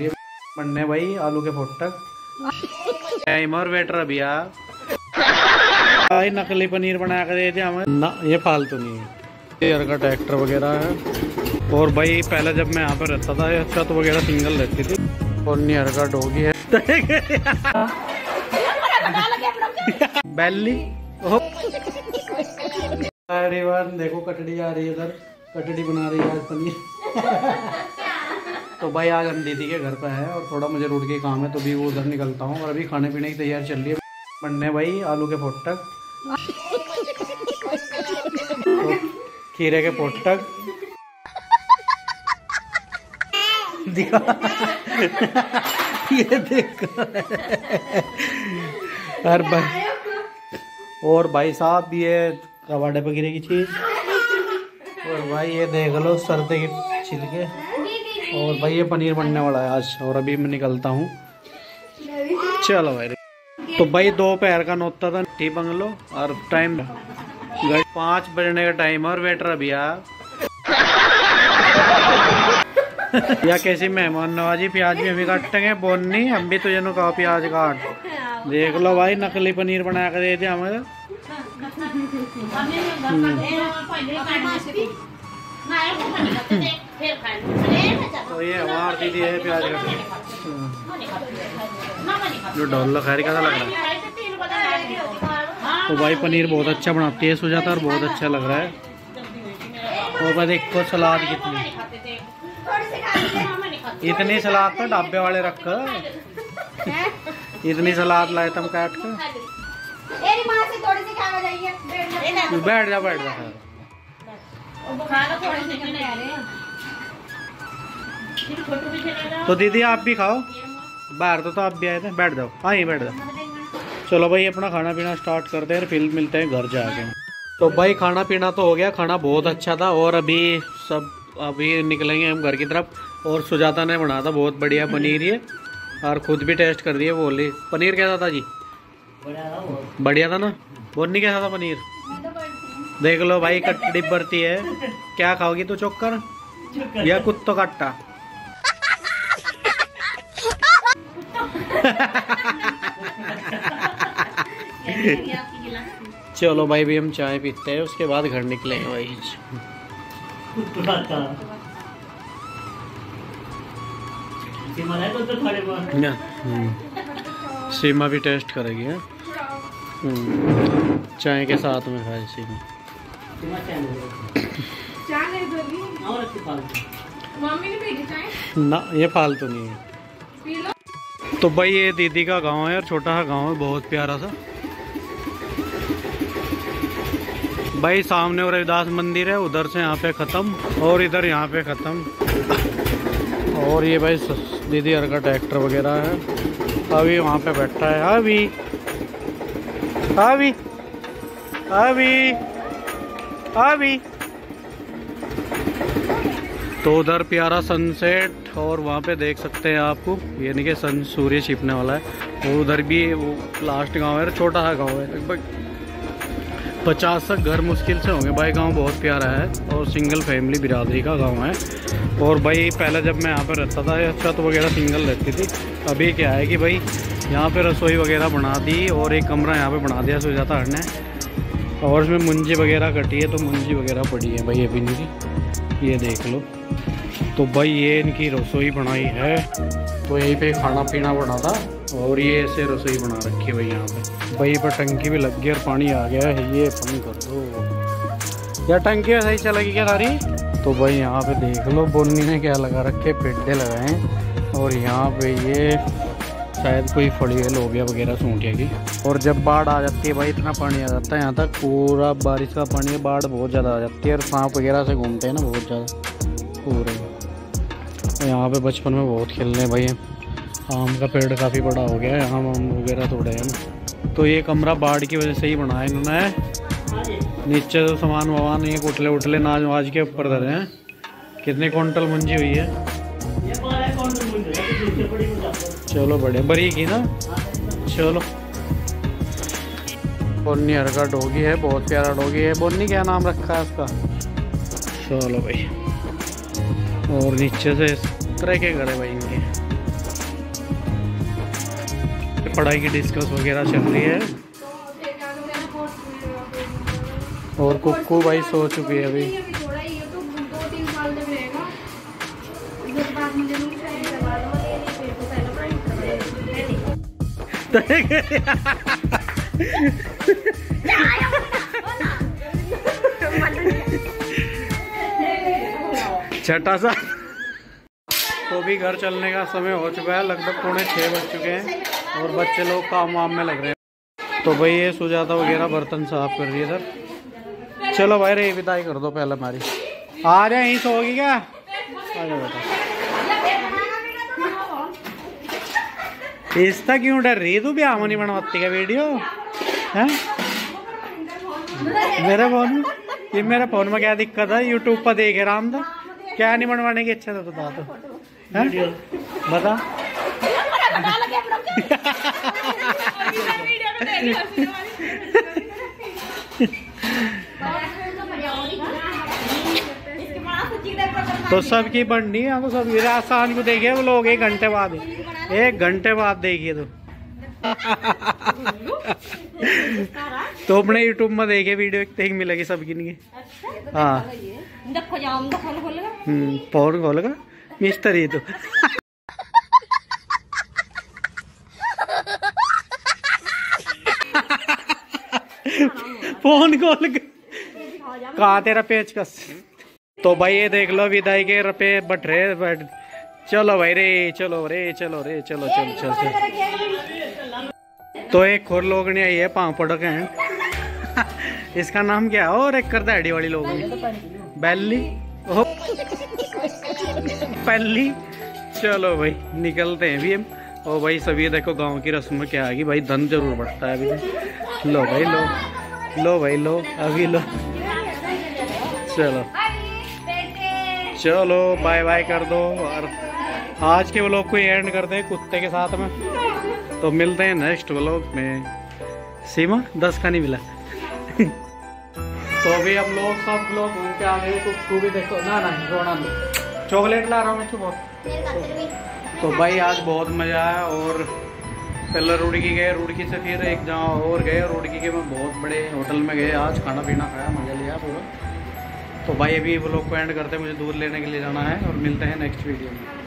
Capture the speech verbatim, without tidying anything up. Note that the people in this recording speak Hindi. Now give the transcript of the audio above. ये बनने भाई आलू के फोटक टाइमर वेटर भैया भाई नकली पनीर बना कर देते हमें ना, ये फालतू नहीं है। यार का ट्रैक्टर वगैरह है। और भाई पहले जब मैं यहाँ पर रहता था ये छत वगैरह सिंगल रहती थी। और नियर का डोगी है बैली। एवरीवन देखो कटड़ी आ रही है, इधर कटड़ी बना रही है आज पनीर। तो भाई आज हम दीदी के घर पर है और थोड़ा मुझे रोड के काम है तो भी वो उधर निकलता हूँ। और अभी खाने पीने की तैयारी चल रही है। बनने भाई आलू के पोटक, तो खीरे के पोटक ये देखो। और भाई और भाई साहब ये कबाड़े पर गिरेगी चीज। और भाई ये देख लो सरते के छिलके। और भाई ये पनीर बनने वाला है आज। और अभी मैं निकलता हूँ, चलो भाई। तो भाई दोपहर का नोता था टी बंगलो और टाइम पाँच बजने का टाइम। और वेटर भैया या कैसी मेहमान नवाजी, प्याज भी हमें काटेंगे बोन नहीं, हम भी तुझे नो कहा प्याज काट। देख लो भाई नकली पनीर बना कर दे दिया हमें। तो ये हमारे दीदी है प्याज का जो डॉल खैर कैसा लग रहा है। तो भाई पनीर बहुत अच्छा बनाती है सुजाता और बहुत अच्छा लग रहा है। और भाई देखो सलाद कितनी, इतनी सलाद तो ढाबे वाले रख कर इतनी सलाद लाए तुम काट कर। बैठ जा बैठ जा तो दीदी आप भी खाओ बाहर तो, तो आप भी आए थे। बैठ जाओ, हाँ ही बैठ जाओ। चलो भाई अपना खाना पीना स्टार्ट करते हैं, फिर मिलते हैं घर जाके। तो भाई खाना पीना तो हो गया, खाना बहुत अच्छा था। और अभी सब अभी निकलेंगे हम घर की तरफ। और सुजाता ने बनाया था बहुत बढ़िया पनीर ये, और खुद भी टेस्ट कर दिए। बोली पनीर कैसा था जी? बढ़िया था ना। बोलनी कैसा था पनीर? देख लो भाई कटड़ी बढ़ती है। क्या खाओगी तो चोकर या कुत्तों काटा? चलो भाई भी हम चाय पीते हैं, उसके बाद घर निकलेंगे भाई। सीमा भी टेस्ट करेगी है चाय के साथ में खाए सीमा। ना ये फालतू नहीं है। तो भाई ये दीदी का गांव है और छोटा सा गांव है, बहुत प्यारा सा। भाई सामने रवि दास मंदिर है, उधर से यहाँ पे ख़त्म और इधर यहाँ पे ख़त्म। और ये भाई दीदी हर का ट्रैक्टर वगैरह है, अभी वहाँ पे बैठा है। अभी अभी अभी अभी तो उधर प्यारा सनसेट। और वहाँ पे देख सकते हैं आपको, यानी कि सन सूर्य छिपने वाला है। और उधर भी वो लास्ट गांव है, छोटा सा गांव है, लगभग पचास तक घर मुश्किल से होंगे। भाई गांव बहुत प्यारा है और सिंगल फैमिली बिरादरी का गांव है। और भाई पहले जब मैं यहाँ पर रहता था ये छत वगैरह सिंगल रहती थी। अभी क्या है कि भाई यहाँ पे रसोई वगैरह बना दी और एक कमरा यहाँ पे बना दिया सुजाता हट ने। और उसमें मुंजी वगैरह कटी है, तो मुंजी वगैरह पड़ी है भाई अभी इनकी, ये देख लो। तो भाई ये इनकी रसोई बनाई है, तो यहीं पे खाना पीना बना था। और ये ऐसे रसोई बना रखी है भाई यहाँ पे। भाई पर टंकी भी लग गई और पानी आ गया है, ये पानी कर दो यार। टंकी ऐसे ही चलेगी क्या सारी? तो भाई यहाँ पे देख लो बोनी ने क्या लगा रखे, पेडे लगाए। और यहाँ पे ये शायद कोई फड़ी है लोबिया वगैरह सूंटिया की। और जब बाढ़ आ जाती है भाई, इतना पानी आ जाता है यहाँ तक, पूरा बारिश का पानी है, बाढ़ बहुत ज़्यादा आ जाती है। और सांप वगैरह से घूमते हैं ना बहुत ज़्यादा पूरे। यहाँ पे बचपन में बहुत खेलने भाई, आम का पेड़ काफ़ी बड़ा हो गया है, आम आम वगैरह तोड़े हैं ना। तो ये कमरा बाढ़ की वजह से ही बनाया इन्होंने। नीचे तो सामान वामान ये उठले उठले नाज वाज के ऊपर धरे हैं। कितने क्विंटल मुंजी हुई है? चलो बड़े बड़ी की ना। चलो बोनी हर का डोगी है, बहुत प्यारा डोगी है। बोनी क्या नाम रखा है उसका? चलो भाई। और नीचे से इस तरह के घर है भाई इनके। पढ़ाई की डिस्कस वगैरह चल रही है और कुक्कू भाई सो चुकी है अभी। छठा सा तो भी घर चलने का समय हो चुका है, लगभग पौने छः बज चुके हैं और बच्चे लोग काम वाम में लग रहे हैं। तो भाई ये सुजाता वगैरह बर्तन साफ कर रही है सर। चलो भाई रे विदाई कर दो पहले हमारी। आ रहे यहीं सो होगी क्या? आ जाओ बेटा। इसका क्यों डर रही तू? ब्याह नहीं बनवाती क्या वीडियो है मेरे फोन? ये मेरे फोन में क्या दिक्कत है? यूट्यूब पर देखे राम था क्या नहीं बनवाने की इच्छा था बता दो वीडियो। बता तो सबकी बननी है तो सब आसान को देखिए वो लोग एक घंटे बाद एक घंटे बाद देखिए तो तो अपने यूट्यूब में देखे वीडियो एक मिलेगी सबकी नहीं। हाँ फोन खोलेगा मिस्त्री तो फोन खोल कहा तेरा पेचकस। तो भाई ये देख लो विदाई के रपे बट रे बट। चलो भाई रे चलो रे चलो रे चलो चलो चलो, चलो। तो एक और लोग ने आई है पापड़ के हैं। इसका नाम क्या है? और एक करता हड्डी वाली लोग बैली पहली। चलो भाई निकलते हैं भी हम। और भाई सभी देखो गांव की रस्म क्या आएगी भाई, धन जरूर बढ़ता है अभी। लो भाई लो लो भाई लो अभी लो। चलो चलो बाय बाय कर दो और आज के व्लॉग को एंड कर दे कुत्ते के साथ में। तो मिलते हैं नेक्स्ट व्लॉग में। सीमा दस का नहीं मिला। तो अभी हम लोग सब लोग घूम के आ गए। कुछ भी देखो ना ना रोना नहीं चॉकलेट ला रहा हूँ मैं सुबह। तो भाई आज बहुत मज़ा आया। और पहले रुड़की गए, रुड़की से फिर एक जहाँ और गए, रुड़की के में बहुत बड़े होटल में गए। आज खाना पीना खाया, मज़ा लिया पूरा। तो भाई अभी वो लोग को एंड करते हैं, मुझे दूध लेने के लिए जाना है और मिलते हैं नेक्स्ट वीडियो में।